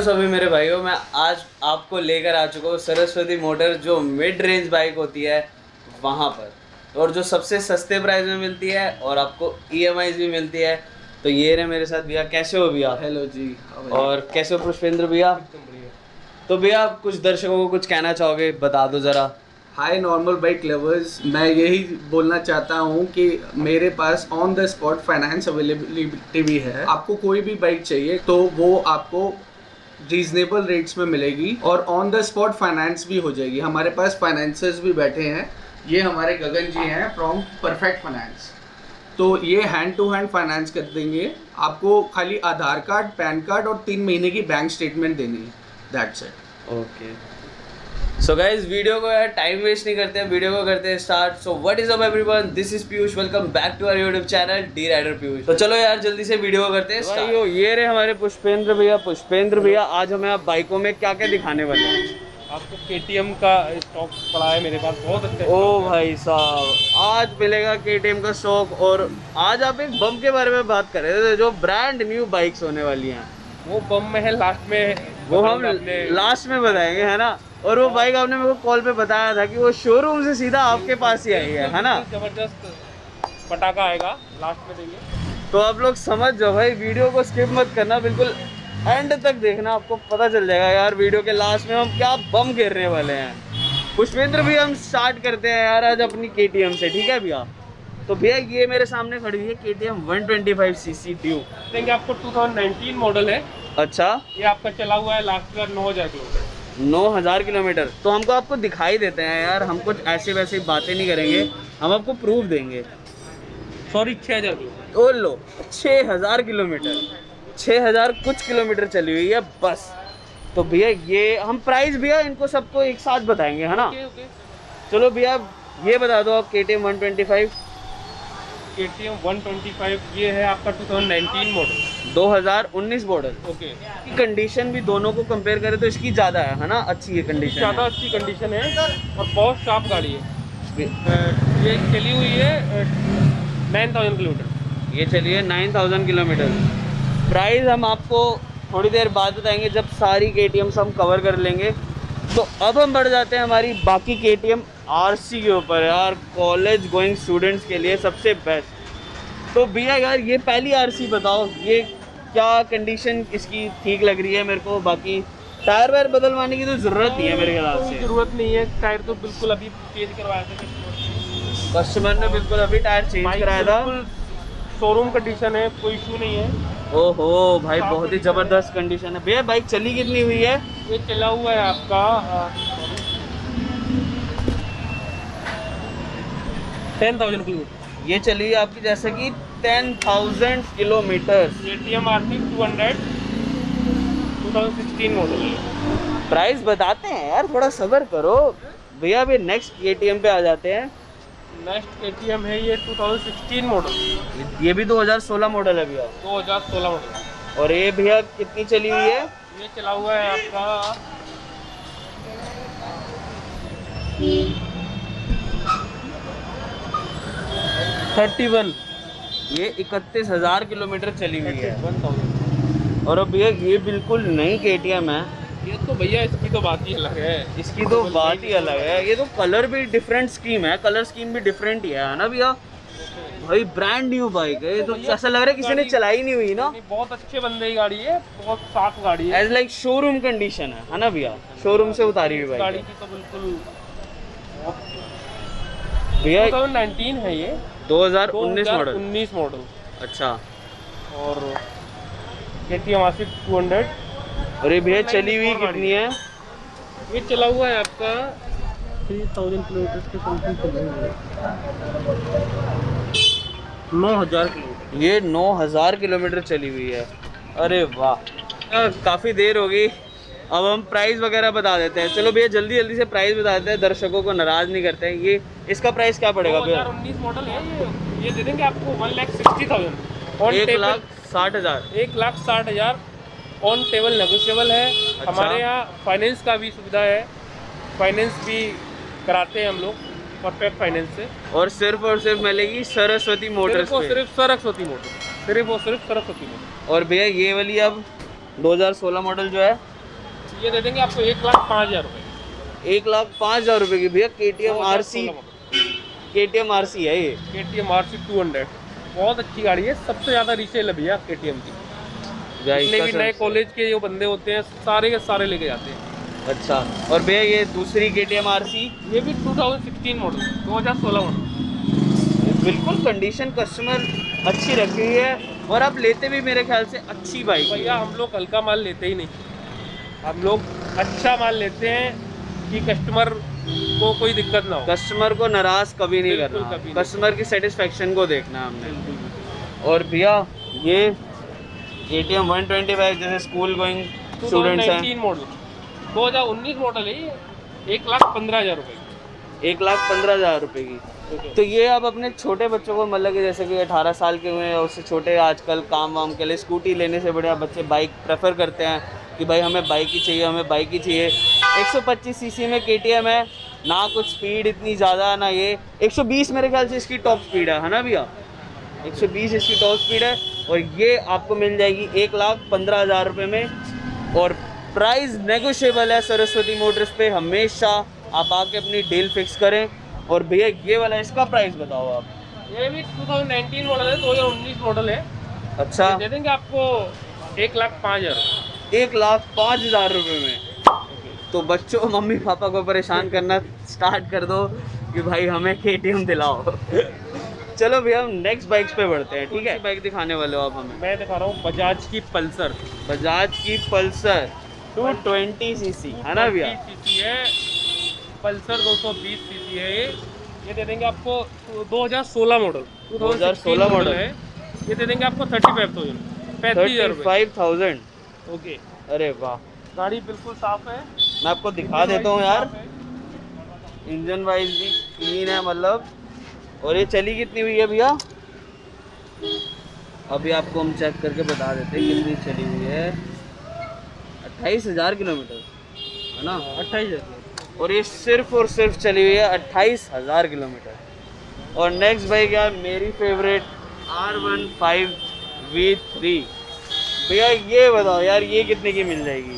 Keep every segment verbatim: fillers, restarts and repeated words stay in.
Hello सभी मेरे भाइयों, मैं आज आपको लेकर आ चुका हूँ सरस्वती मोटर जो मिड रेंज बाइक होती है वहाँ पर, और जो सबसे सस्ते प्राइस में मिलती है और आपको ईएमआई भी मिलती है। तो ये रहे मेरे साथ भैया। कैसे हो भैया? हेलो जी। और कैसे हो पुष्पेंद्र भैया? तो भैया आप कुछ दर्शकों को कुछ कहना चाहोगे, बता दो ज़रा। हाय नॉर्मल बाइक लवर्स, मैं यही बोलना चाहता हूँ कि मेरे पास on the spot finance availability भी है। आपको कोई भी बाइक चाहिए तो वो आपको रीजनेबल रेट्स में मिलेगी और ऑन द स्पॉट फाइनेंस भी हो जाएगी। हमारे पास फाइनेंसर्स भी बैठे हैं। ये हमारे गगन जी हैं फ्रॉम परफेक्ट फाइनेंस, तो ये हैंड टू हैंड फाइनेंस कर देंगे। आपको खाली आधार कार्ड, पैन कार्ड और तीन महीने की बैंक स्टेटमेंट देनी है, that's it. Okay so guys, video को टाइम वेस्ट नहीं करते हैं, वीडियो को करते हैं start. So what is up everyone, this is Piyush, welcome back to our YouTube channel D rider Piyush. तो चलो यार जल्दी से वीडियो को करते हैं स्टार्ट। ये रहे हमारे पुष्पेंद्र भैया। पुष्पेंद्र भैया, आज हमें आप बाइकों में क्या क्या दिखाने वाले हैं? आपको केटीएम का स्टॉक पड़ा है मेरे पास, बहुत अच्छा। ओ भाई साहब, आज मिलेगा केटीएम का स्टॉक। और आज आप एक बम के बारे में बात कर रहे थे जो ब्रांड न्यू बाइक्स होने वाली हैं। वो बम में है, लास्ट में वो हम लास्ट में बताएंगे, है ना। और वो बाइक आपने मेरे को कॉल पे बताया था कि वो शोरूम से सीधा आपके पास ही आई है, है ना। जबरदस्त पटाखा आएगा, लास्ट में देंगे। तो आप लोग समझ जाओ भाई, वीडियो को स्किप मत करना, बिल्कुल एंड तक देखना, आपको पता चल जाएगा यार वीडियो के लास्ट में हम क्या बम घेरने वाले हैं। पुष्पेंद्र भैया, हम स्टार्ट करते हैं यार आज अपनी केटीएम से, ठीक है भैया। तो भैया ये मेरे सामने खड़ी हुई है KTM one twenty five CC duke, आपको टू थाउजेंड नाइनटीन मॉडल है। अच्छा, ये आपका चला हुआ है लास्ट बार नौ हजार किलोमीटर नौ हज़ार किलोमीटर। तो हमको आपको दिखाई देते हैं यार, हम कुछ ऐसी वैसी बातें नहीं करेंगे, हम आपको प्रूफ देंगे। सॉरी, छः हज़ार किलोमीटर। ओ लो, छः हज़ार किलोमीटर, छः हज़ार कुछ किलोमीटर चली हुई है बस। तो भैया ये हम प्राइस भैया इनको सबको एक साथ बताएंगे, है ना। okay, okay. चलो भैया ये बता दो आप, KTM one twenty five. KTM one twenty five ये है आपका टू थाउजेंड नाइनटीन मॉडल, दो हज़ार उन्नीस मॉडल। ओके, इसकी कंडीशन भी दोनों को कंपेयर करें तो इसकी ज़्यादा है, है ना, अच्छी है कंडीशन, ज़्यादा अच्छी कंडीशन है और बहुत शार्प गाड़ी है। ये चली हुई है नाइन थाउजेंड किलोमीटर, ये चली है नाइन थाउजेंड किलोमीटर। प्राइस हम आपको थोड़ी देर बाद बताएंगे जब सारी केटीएम्स हम कवर कर लेंगे। तो अब हम बढ़ जाते हैं हमारी बाकी केटीएम आरसी के ऊपर। यार कॉलेज गोइंग स्टूडेंट्स के लिए सबसे बेस्ट। तो भैया यार ये पहली आरसी बताओ, ये क्या कंडीशन इसकी ठीक लग रही है मेरे को। बाकी टायर वायर बदलवाने की तो ज़रूरत नहीं है मेरे ख्याल से, ज़रूरत नहीं है। टायर तो बिल्कुल अभी चेंज करवाया था कस्टमर ने, बिल्कुल अभी टायर चेंज कराया था। शोरूम कंडीशन है, कोई इशू नहीं है। ओहो भाई, बहुत ही ज़बरदस्त कंडीशन है। भैया बाइक चली कितनी हुई है? ये चला हुआ है आपका टेन थाउजेंड किलोमीटर, ये चली है आपकी जैसे कि ten thousand kilometre. KTM RC two hundred, two thousand sixteen model. Price बताते हैं यार, थोड़ा सब्र करो भैया। अभी नेक्स्ट केटीएम पे आ जाते हैं। नेक्स्ट केटीएम है ये टू थाउजेंड सिक्सटीन मॉडल, ये भी दो हज़ार सोलह मॉडल है भैया, दो हज़ार सोलह मॉडल। और ये भैया कितनी चली हुई है? ये चला हुआ है आपका थर्टी वन, ये इकतीस हज़ार किलोमीटर चली हुई है। और अब ये ये बिल्कुल नई केटीएम है। ये तो भैया इसकी तो बात ही अलग है, इसकी तो बात ही अलग है। ये तो कलर भी डिफरेंट स्कीम है, कलर स्कीम भी डिफरेंट ही है, है ना भैया। भाई ब्रांड न्यू बाइक है, ये तो ऐसा लग रहा है किसी ने चलाई नहीं हुई ना। बहुत अच्छे बंदे की गाड़ी है, बहुत साफ गाड़ी है, एज लाइक शोरूम कंडीशन है, है ना भैया, शोरूम से उतारी हुई गाड़ी की। तो बिल्कुल भैया नाइनटीन है ये, दो हज़ार उन्नीस मॉडल, उन्नीस मॉडल। अच्छा, और केटीएम आरसी टू हंड्रेड। और ये भैया चली हुई कितनी है? ये चला हुआ है आपका थ्री थाउजेंड किलोमीटर के समथिंग चली हुई, नौ हज़ार किलोमीटर, ये नौ हज़ार किलोमीटर चली हुई है। अरे वाह, काफ़ी देर हो गई। अब हम प्राइस वगैरह बता देते हैं। चलो भैया जल्दी जल्दी से प्राइस बता देते हैं, दर्शकों को नाराज नहीं करते हैं। ये इसका प्राइस क्या पड़ेगा भैया? दो हज़ार उन्नीस मॉडल है ये, ये दे देंगे आपको वन लाख सिक्सटी थाउजेंड, एक लाख साठ हज़ार एक लाख साठ हज़ार ऑन टेबल नेगोशिएबल है। अच्छा। हमारे यहाँ फाइनेंस का भी सुविधा है, फाइनेंस भी कराते हैं हम लोग परफेक्ट फाइनेंस से। और सिर्फ और सिर्फ मिलेगी सरस्वती मोटर्स, सिर्फ सरस्वती मोटर्स, सिर्फ और सिर्फ सरस्वती मोटर्स। और भैया ये वाली अब दो हज़ार सोलह मॉडल जो है ये दे देंगे आपको एक लाख पाँच हज़ार रुपये एक लाख पाँच हज़ार रुपये की। भैया के टी एम आर सी के टी एम आर सी है ये K T M R C two hundred, बहुत अच्छी गाड़ी है, सबसे ज़्यादा रीसेल है भैया के टी एम की। जितने भी नए कॉलेज के जो बंदे होते हैं सारे के सारे लेके जाते हैं। अच्छा, और भैया ये दूसरी के टी एम आर सी, ये भी टू थाउजेंड सिक्सटीन मॉडल, दो हज़ार सोलह मॉडल, बिल्कुल कंडीशन कस्टमर अच्छी रखी है। और आप लेते भी मेरे ख्याल से अच्छी बाइक। भैया हम लोग हल्का माल लेते ही नहीं, हम लोग अच्छा माल लेते हैं कि कस्टमर को कोई दिक्कत ना हो, कस्टमर को नाराज़ कभी नहीं करना, कस्टमर की सेटिस्फेक्शन को देखना हमने। और भैया ये केटीएम वन ट्वेंटी फाइव जैसे स्कूल गोइंग स्टूडेंट्स हैं, मॉडल दो हज़ार उन्नीस मॉडल है ये, एक लाख पंद्रह हज़ार रुपये की, एक लाख पंद्रह हज़ार रुपये की। Okay. तो ये आप अपने छोटे बच्चों को, मतलब कि जैसे कि अठारह साल के हुए हैं उससे छोटे, आजकल काम वाम के लिए स्कूटी लेने से बढ़िया बच्चे बाइक प्रेफर करते हैं कि भाई हमें बाइक ही चाहिए, हमें बाइक ही चाहिए। एक सौ पच्चीस सीसी में केटीएम है, ना कुछ स्पीड इतनी ज़्यादा ना, ये एक सौ बीस मेरे ख्याल से इसकी टॉप स्पीड है है ना भैया, एक सौ बीस इसकी टॉप स्पीड है। और ये आपको मिल जाएगी एक लाख पंद्रह हज़ार रुपये में, और प्राइस नेगोशिएबल है। सरस्वती मोटर्स पे हमेशा आप आके अपनी डील फिक्स करें। और भैया ये वाला इसका प्राइस बताओ आप। ये भी टू थाउजेंड नाइनटीन मॉडल है, दो हज़ार उन्नीस मॉडल है। अच्छा, दे देंगे आपको एक लाख पाँच हज़ार एक लाख पाँच हज़ार रुपये में। तो बच्चों, मम्मी पापा को परेशान करना स्टार्ट कर दो कि भाई हमें केटीएम दिलाओ। चलो भैया हम नेक्स्ट बाइक्स पे बढ़ते हैं। ठीक है, बाइक दिखाने वाले हो आप हमें? मैं दिखा रहा हूँ बजाज की पल्सर। बजाज की Pulsar two twenty C C है ना भैया, पल्सर दो सौ बीस सीसी है ये। ये दे देंगे आपको दो हज़ार सोलह मॉडल, दो हज़ार सोलह मॉडल है। ये दे देंगे आपको पैंतीस हज़ार, पैंतीस हज़ार। ओके, अरे वाह, गाड़ी बिल्कुल साफ है। मैं आपको दिखा देता हूँ यार, इंजन वाइज भी क्लीन है मतलब। और ये चली कितनी हुई है भैया? अभी आपको हम चेक करके बता देते हैं कितनी चली हुई है। अट्ठाईस हज़ार किलोमीटर है ना, अट्ठाईस हज़ार। और ये सिर्फ और सिर्फ चली हुई है अट्ठाईस हज़ार किलोमीटर। और नेक्स्ट बाइक यार मेरी favourite R fifteen V three. भैया ये बताओ यार ये कितने की मिल जाएगी?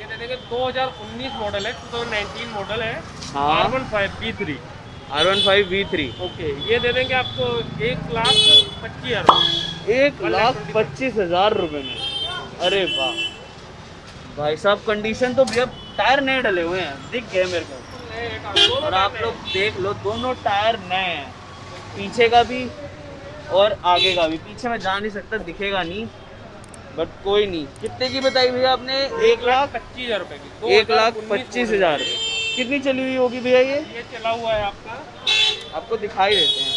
ये दे देंगे दो हज़ार उन्नीस मॉडल है, दो हज़ार उन्नीस मॉडल है। हाँ, R fifteen V three, R fifteen V three. Okay, ये दे देंगे आपको एक लाख पच्चीस हज़ार एक लाख पच्चीस हज़ार रुपये में। अरे वाह भाई साहब, कंडीशन तो भैया टायर नए डले हुए हैं, दिख गए मेरे को। और आप लोग देख लो, दोनों टायर नए हैं, पीछे का भी और आगे का भी। पीछे में जा नहीं सकता, दिखेगा नहीं, बट कोई नहीं। कितने की बताई भैया आपने? एक लाख पच्चीस हज़ार रुपये की, एक लाख पच्चीस हज़ार रुपये। कितनी चली हुई होगी भैया ये? ये चला हुआ है आपका, आपको दिखाई देते हैं।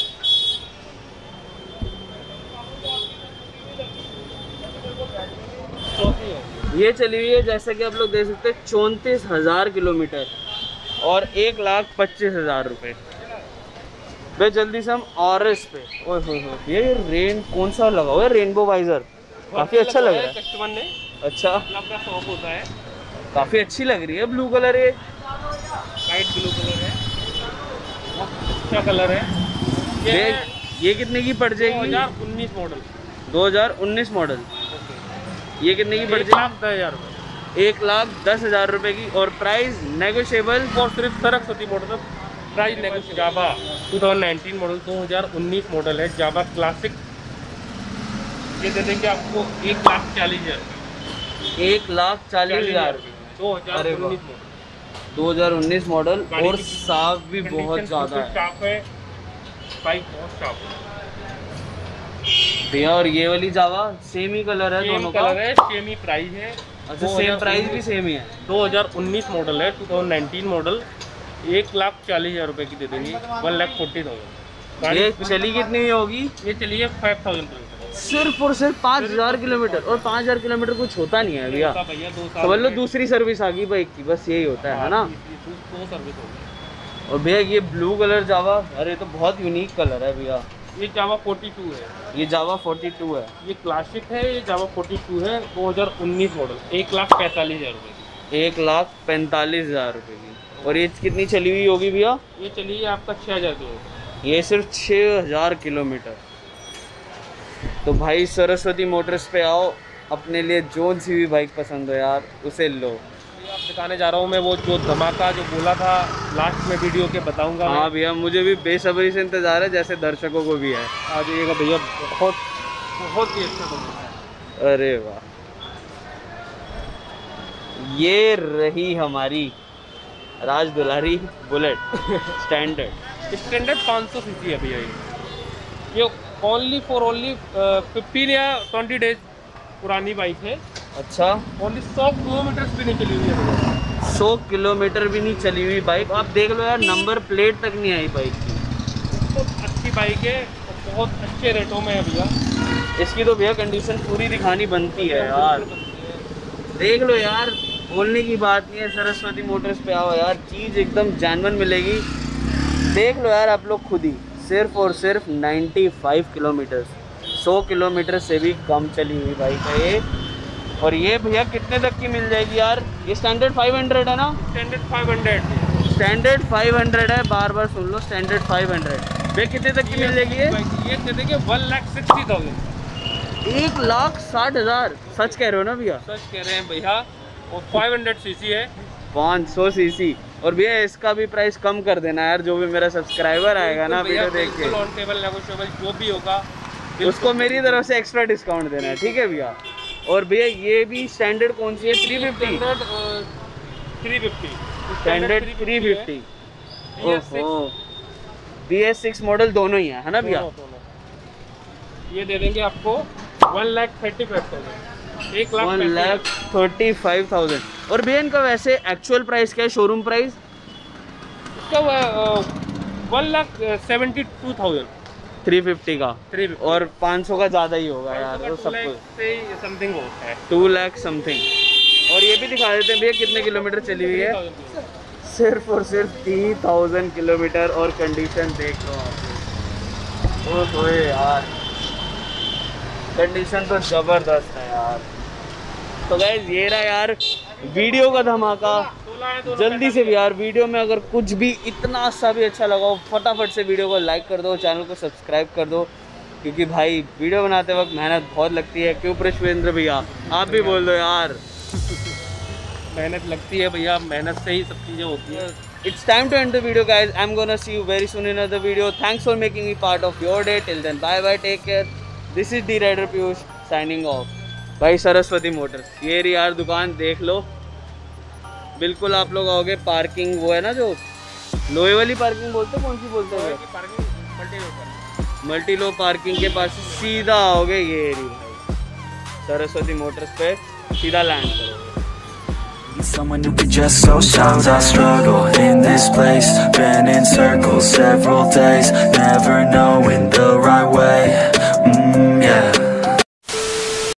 ये चली हुई है जैसे कि आप लोग देख सकते हैं चौंतीस हज़ार किलोमीटर और एक लाख पच्चीस हज़ार रुपये। भाई जल्दी से हम और इस पे, ओह हो हो, ये रेन कौन सा लगा हुआ है? रेनबो वाइजर, काफ़ी अच्छा लग रहा है कस्टमर ने। अच्छा, शॉप होता है, काफ़ी अच्छी लग रही है। ब्लू कलर है, लाइट ब्लू कलर है, अच्छा कलर है। ये ये कितने की पड़ जाएगी? दो हज़ार उन्नीस मॉडल, दो हज़ार उन्नीस मॉडल। ये कितने की पड़ जाएगी? एक लाख दस हज़ार रुपये की। और प्राइस नेगोशिएबल और सिर्फ Saraswati motor price negotiable. Jawa two thousand nineteen model, दो हज़ार उन्नीस मॉडल है, जावा क्लासिक। ये दे देंगे आपको एक लाख चालीस हज़ार एक लाख चालीस हज़ार रुपये, दो हज़ार उन्नीस मॉडल। और साफ भी बहुत ज़्यादा है, बाइक बहुत साफ है भैया। और ये वाली जावा सेम ही कलर है, दोनों कलर है, सेम ही प्राइस है। अच्छा, सेम प्राइस भी सेम ही है। दो हज़ार उन्नीस मॉडल है, टू थाउजेंड नाइनटीन मॉडल, एक लाख चालीस हज़ार रुपये की दे देंगे, वन लाख फोर्टी थाउजेंड। ये चली कितनी होगी? ये चली है फाइव थाउजेंड किलोमीटर, सिर्फ और सिर्फ पाँच हज़ार किलोमीटर। और पाँच हज़ार किलोमीटर कुछ होता नहीं है भैया, समझ लो दूसरी सर्विस आ गई बाइक की, बस यही होता है ना, दो सर्विस हो गई। और भैया ये ब्लू कलर जावा, अरे तो बहुत यूनिक कलर है भैया। ये जावा फोर्टी टू है, ये जावा फोर्टी टू है, ये क्लासिक है, ये जावा फोर्टी टू है, दो हज़ार उन्नीस मॉडल, एक लाख पैंतालीस हज़ार रुपये की, एक लाख पैंतालीस हज़ार रुपये की। और ये कितनी चली हुई होगी भैया? ये चली है आपका छः हज़ार किलोमीटर, ये सिर्फ छः हज़ार किलोमीटर। तो भाई सरस्वती मोटर्स पे आओ, अपने लिए जोन सी भी बाइक पसंद हो यार उसे लो। दिखाने जा रहा हूँ मैं, वो जो धमाका जो बोला था लास्ट में वीडियो के बताऊंगा। हाँ भैया, मुझे भी बेसब्री से इंतजार है, जैसे दर्शकों को भी है। आ जाइएगा भैया, बहुत बहुत ही अच्छा धमाका है। अरे वाह, ये रही हमारी राज दुलारी बुलेट स्टैंडर्ड। स्टैंडर्ड पाँच सौ सीसी है भैया, ये ये ओनली फॉर ओनली फिफ्टीन या ट्वेंटी डेज पुरानी बाइक है। अच्छा, ओनली सौ किलोमीटर भी नहीं चली हुई है। सौ किलोमीटर भी नहीं चली हुई बाइक, आप देख लो यार, नंबर प्लेट तक नहीं आई बाइक की। बहुत अच्छी बाइक है, बहुत अच्छे रेटों में है भैया। इसकी तो भैया कंडीशन पूरी दिखानी बनती है यार, देख लो यार, बोलने की बात नहीं है। सरस्वती मोटर्स पे आओ यार, चीज़ एकदम जानवन मिलेगी। देख लो यार आप लोग खुद ही, सिर्फ और सिर्फ नाइन्टी फाइव किलोमीटर, सौ किलोमीटर से भी कम चली हुई बाइक है ये। और ये भैया कितने तक की मिल जाएगी यार? ये स्टैंडर्ड फाइव हंड्रेड है ना? Standard five hundred, standard five hundred है, बार बार सुन लो, स्टैंडर्ड फाइव हंड्रेड। भैया कितने तक की मिल जाएगी ये? ये दे देंगे वन लाख सिक्सटी थाउजेंड, एक लाख साठ हज़ार। सच कह रहे हो ना भैया? सच कह रहे हैं भैया। और फाइव हंड्रेड सीसी है, पाँच सौ सीसी। और भैया इसका भी प्राइस कम कर देना यार, जो भी मेरा सब्सक्राइबर आएगा ना वीडियो देख के, ऑन टेबल नेगोशिएबल जो भी होगा उसको मेरी तरफ से एक्स्ट्रा डिस्काउंट देना है, ठीक है भैया? और भैया ये भी स्टैंडर्ड कौन सी है? Three fifty, standard three fifty, B S six model, दोनों ही है ना भैया? ये दे देंगे आपको one lakh thirty five thousand. और भैया इनका वैसे एक्चुअल प्राइस क्या है, शोरूम प्राइस? इसका one lakh seventy two thousand, three fifty का थ्री फिफ्टी। और पाँच सौ का ज़्यादा ही होगा यार, वो सब कुछ समथिंग होता है, टू लैख समथिंग। और ये भी दिखा देते हैं भैया कितने किलोमीटर चली हुई है, सिर्फ और सिर्फ तीन हज़ार किलोमीटर। और कंडीशन देख लो आप, ओ तो यार कंडीशन तो ज़बरदस्त है यार। तो गाइस ये रहा यार वीडियो का धमाका। जल्दी से भी यार वीडियो में अगर कुछ भी इतना सा भी अच्छा लगा हो, फटाफट से वीडियो को लाइक कर दो, चैनल को सब्सक्राइब कर दो, क्योंकि भाई वीडियो बनाते वक्त मेहनत बहुत लगती है। क्यों पुष्पेंद्र भैया, आप भी बोल दो यार। मेहनत लगती है भैया, मेहनत से ही सब चीज़ें होती है। It's time to end the video guys, I am gonna see you very soon in other video. Thanks for making me part of your day. Till then bye bye, take care. This is D rider Piyush signing off. भाई Saraswati Motors, ये रही यार दुकान, देख लो। बिल्कुल आप लोग आओगे, पार्किंग वो है ना जो लोहे वाली पार्किंग बोलते हैं, कौन सी बोलते हैं? मल्टी मल्टी लो पार्किंग के पास सीधा आओगे, ये एरिया सरस्वती मोटर्स पे सीधा लैंड करोगे।